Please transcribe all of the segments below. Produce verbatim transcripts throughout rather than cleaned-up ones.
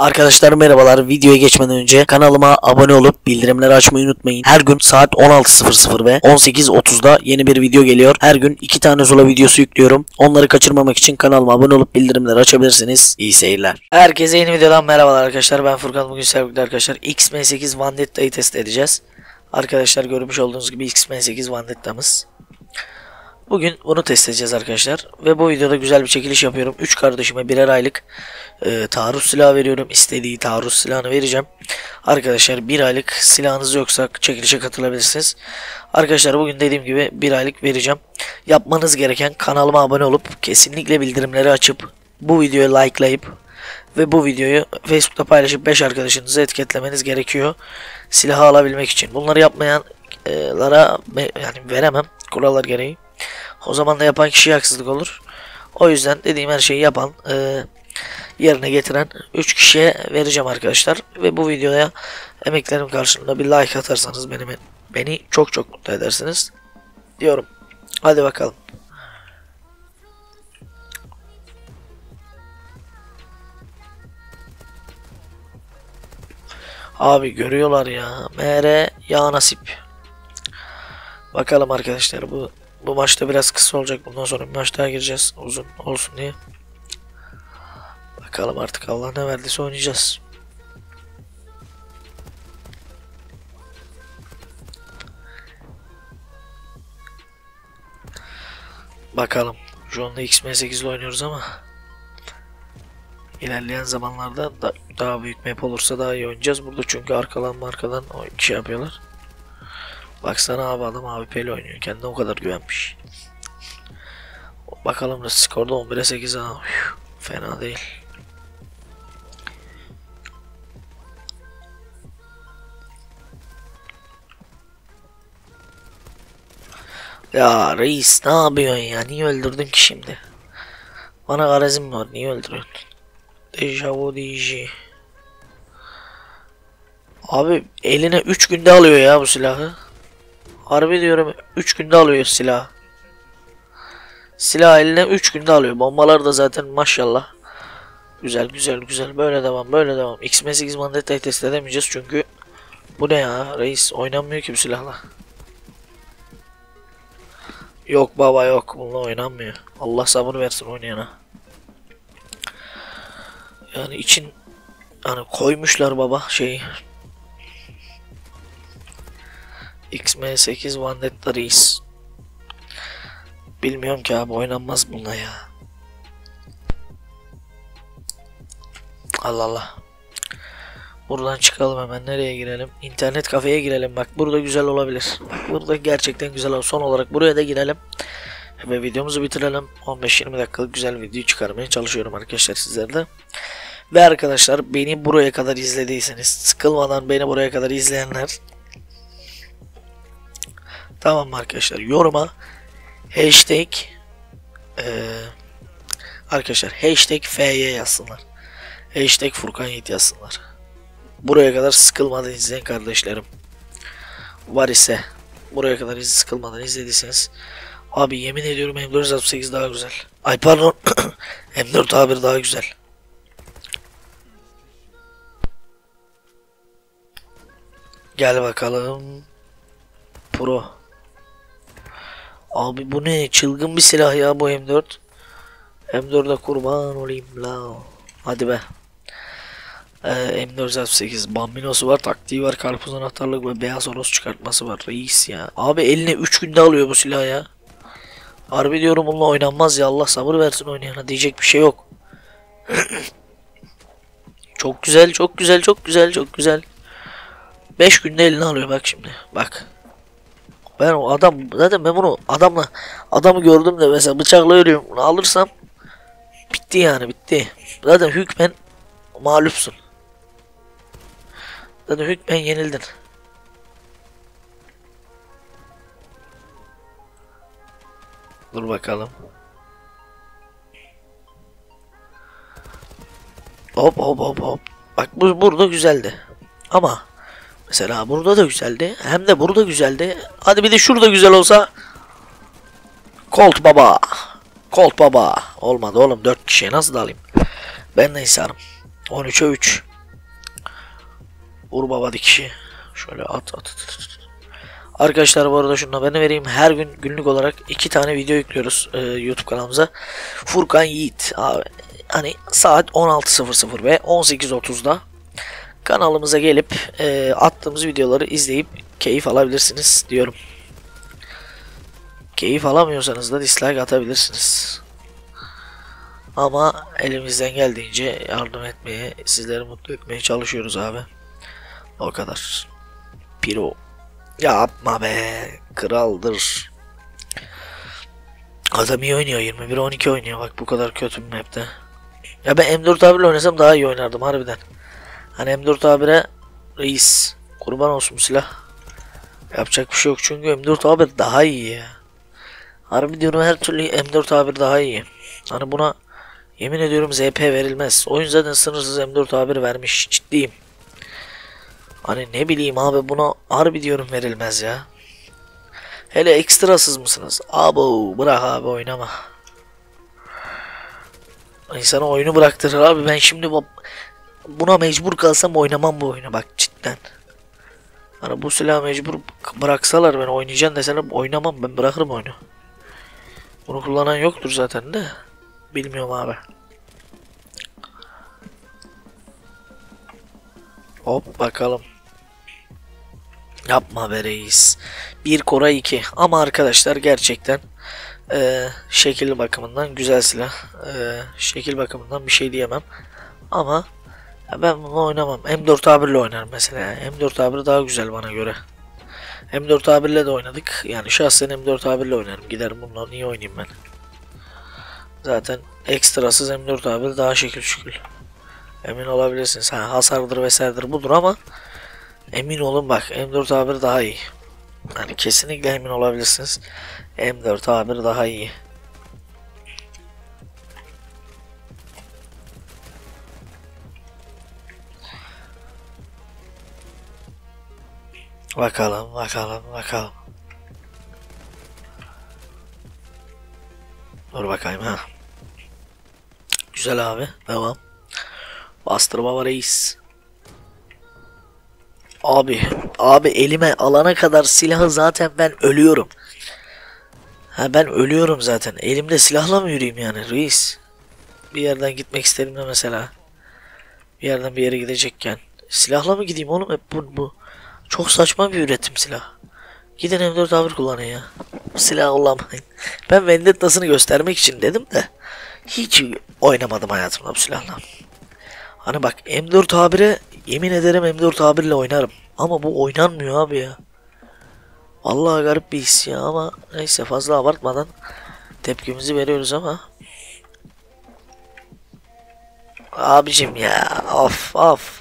Arkadaşlar merhabalar, videoya geçmeden önce kanalıma abone olup bildirimleri açmayı unutmayın. Her gün saat on altı ve on sekiz otuzda yeni bir video geliyor. Her gün iki tane Zula videosu yüklüyorum. Onları kaçırmamak için kanalıma abone olup bildirimleri açabilirsiniz. İyi seyirler. Herkese yeni videodan merhabalar arkadaşlar, ben Furkan. Bugün sevgili arkadaşlar X M sekiz Vendetta'yı test edeceğiz. Arkadaşlar görmüş olduğunuz gibi X M sekiz Vendetta'mız. Bugün bunu test edeceğiz arkadaşlar ve bu videoda güzel bir çekiliş yapıyorum. üç kardeşime birer aylık e, taarruz silahı veriyorum. İstediği taarruz silahını vereceğim. Arkadaşlar bir aylık silahınız yoksa çekilişe katılabilirsiniz. Arkadaşlar bugün dediğim gibi bir aylık vereceğim. Yapmanız gereken kanalıma abone olup kesinlikle bildirimleri açıp bu videoyu likelayıp ve bu videoyu Facebook'ta paylaşıp beş arkadaşınızı etiketlemeniz gerekiyor. Silahı alabilmek için. Bunları yapmayanlara yani veremem kurallar gereği. O zaman da yapan kişiye haksızlık olur. O yüzden dediğim her şeyi yapan, e, yerine getiren üç kişiye vereceğim arkadaşlar. Ve bu videoya emeklerim karşılığında bir like atarsanız beni, beni çok çok mutlu edersiniz diyorum. Hadi bakalım. Abi görüyorlar ya. M R ya nasip. Bakalım arkadaşlar bu. Bu maçta biraz kısa olacak. Bundan sonra bir maç daha gireceğiz. Uzun olsun diye. Bakalım artık Allah ne verdiyse oynayacağız. Bakalım. Şu anda X M sekiz ile oynuyoruz ama ilerleyen zamanlarda da daha büyük map olursa daha iyi oynayacağız. Burada çünkü arkadan arkadan o şey yapıyorlar. Baksana abi adam A W P'li oynuyor. Kendine o kadar güvenmiş. Bakalım da skorda on bire sekiz ha. Fena değil. Ya reis ne yapıyorsun ya? Niye öldürdün ki şimdi? Bana garazim var. Niye öldürüyorsun? Deja vu deji. Abi eline üç günde alıyor ya bu silahı. Harbi diyorum üç günde alıyor silah. Silah eline üç günde alıyor. Bombalar da zaten maşallah. Güzel güzel güzel. Böyle devam böyle devam. X M sekiz Vendetta'yı test edemeyeceğiz çünkü. Bu ne ya reis? Oynanmıyor ki bu silahla. Yok baba yok. Bununla oynanmıyor. Allah sabır versin oynayana. Yani için hani koymuşlar baba şeyi. X M sekiz Vendetta reis. Bilmiyorum ki abi oynanmaz bununla ya. Allah Allah. Buradan çıkalım hemen. Nereye girelim? İnternet kafeye girelim. Bak burada güzel olabilir. Bak burada gerçekten güzel olur. Son olarak buraya da girelim. Ve videomuzu bitirelim. on beş yirmi dakikalık güzel video çıkarmaya çalışıyorum arkadaşlar sizlerle. Ve arkadaşlar beni buraya kadar izlediyseniz sıkılmadan beni buraya kadar izleyenler, tamam arkadaşlar yoruma hashtag e, arkadaşlar hashtag F Y yazsınlar. Hashtag Furkan Yiğit yazsınlar. Buraya kadar sıkılmadan izleyen kardeşlerim var ise, buraya kadar iz, sıkılmadan izlediyseniz abi yemin ediyorum M dört altmış sekiz daha güzel. Ay pardon M dört A bir daha güzel. Gel bakalım Pro. Abi bu ne? Çılgın bir silah ya bu M dört. M dört'e kurban olayım la. Hadi be. Ee, M dört altmış sekiz bambinosu var, taktiği var, karpuz anahtarlık ve beyaz horoz çıkartması var reis ya. Abi eline üç günde alıyor bu silah ya. Harbi diyorum bununla oynanmaz ya, Allah sabır versin oynayana, diyecek bir şey yok. Çok güzel çok güzel çok güzel çok güzel. beş günde eline alıyor bak şimdi bak. Ben o adam zaten ben bunu adamla adamı gördüm de mesela bıçakla ölüyorum, bunu alırsam bitti yani bitti. Zaten hükmen mağlupsun. Zaten hükmen yenildin. Dur bakalım. Hop hop hop hop. Bak bu burada güzeldi. Ama mesela burada da güzeldi. Hem de burada güzeldi. Hadi bir de şurada güzel olsa. Colt baba. Colt baba. Olmadı oğlum. dört kişiye nasıl dalayım? Ben de insanım. on üçe üç. Vur baba dikişi. Şöyle at, at at. Arkadaşlar bu arada şunun haberini vereyim. Her gün günlük olarak iki tane video yüklüyoruz e, YouTube kanalımıza. Furkan Yiğit abi. Hani saat on altı sıfır sıfır ve on sekiz otuzda kanalımıza gelip e, attığımız videoları izleyip keyif alabilirsiniz diyorum. Keyif alamıyorsanız da dislike atabilirsiniz. Ama elimizden geldiğince yardım etmeye, sizleri mutlu etmeye çalışıyoruz abi. O kadar. Piro. Yapma be. Kraldır. Adam iyi oynuyor. yirmi bir on iki oynuyor. Bak bu kadar kötü bir map'te. Ya ben M dört A bir ile oynasam daha iyi oynardım harbiden. Hani M dört A bir'e reis. Kurban olsun silah. Yapacak bir şey yok çünkü M dört A bir daha iyi ya. Harbi diyorum, her türlü M dört A bir daha iyi. Hani buna yemin ediyorum Z P verilmez. Oyun zaten sınırsız M dört A bir vermiş. Ciddiyim. Hani ne bileyim abi, buna harbi diyorum verilmez ya. Hele ekstrasız mısınız? Abo bırak abi, oynama. İnsana oyunu bıraktırır abi. Ben şimdi buna mecbur kalsam oynamam bu oyunu bak, cidden. Hani bu silahı mecbur bıraksalar, ben oynayacağım deseler oynamam, ben bırakırım oyunu. Bunu kullanan yoktur zaten de. Bilmiyorum abi. Hop bakalım. Yapma be reis. bir Kora iki. Ama arkadaşlar gerçekten e, şekil bakımından güzel silah. E, şekil bakımından bir şey diyemem. Ama ben bunu oynamam. M dört A bir ile oynarım mesela. M dört A bir daha güzel bana göre. M dört A bir ile de oynadık. Yani şahsen M dört A bir ile oynarım. Giderim bunlar, niye oynayayım ben? Zaten ekstrasız M dört A bir daha şekil şükül. Emin olabilirsiniz. Ha, hasardır vesairedir budur ama emin olun bak, M dört A bir daha iyi. Yani kesinlikle emin olabilirsiniz. M dört A bir daha iyi. Bakalım, bakalım, bakalım. Dur bakayım ha. Güzel abi, devam. Bastırma var reis. Abi, abi elime alana kadar silahı zaten ben ölüyorum. Ha ben ölüyorum zaten. Elimde silahla mı yürüyeyim yani reis? Bir yerden gitmek isterim de mesela. Bir yerden bir yere gidecekken. Silahla mı gideyim oğlum? Hep bu, bu. Çok saçma bir üretim silah. Gidin M dört A bir kullanın ya. Silah kullanmayın. Ben Vendetta'sını göstermek için dedim de. Hiç oynamadım hayatımda bu silahla. Hani bak M dört A bir'e yemin ederim M dört A bir ile oynarım. Ama bu oynanmıyor abi ya. Vallahi garip bir his ya, ama neyse fazla abartmadan tepkimizi veriyoruz ama. Abicim ya, of of.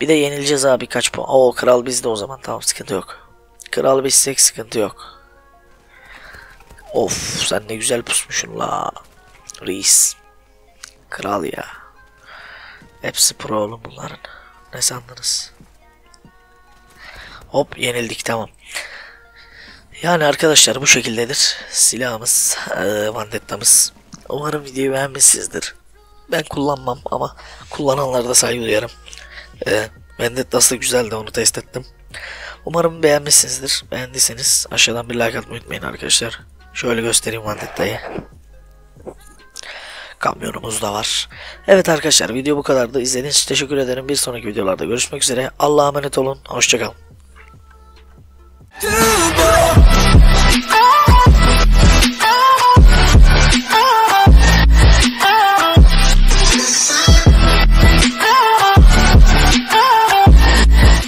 Bir de yenileceğiz abi kaç puan. Oo kral bizde o zaman, tamam sıkıntı yok. Kral bizsek sıkıntı yok. Of sen ne güzel pusmuşsun la. Reis. Kral ya. Hepsi pro oğlum bunların. Ne sandınız? Hop yenildik, tamam. Yani arkadaşlar bu şekildedir silahımız, ee, Vendetta'mız. Umarım videoyu beğenmişsinizdir. Ben kullanmam ama kullananlara da saygı duyarım. Ee, Vendetta'sı güzel de onu test ettim. Umarım beğenmişsinizdir. Beğendiyseniz aşağıdan bir like atmayı unutmayın arkadaşlar. Şöyle göstereyim Vendetta'yı. Kamyonumuz da var. Evet arkadaşlar, video bu kadardı. İzlediğiniz için teşekkür ederim. Bir sonraki videolarda görüşmek üzere. Allah'a emanet olun. Hoşçakalın.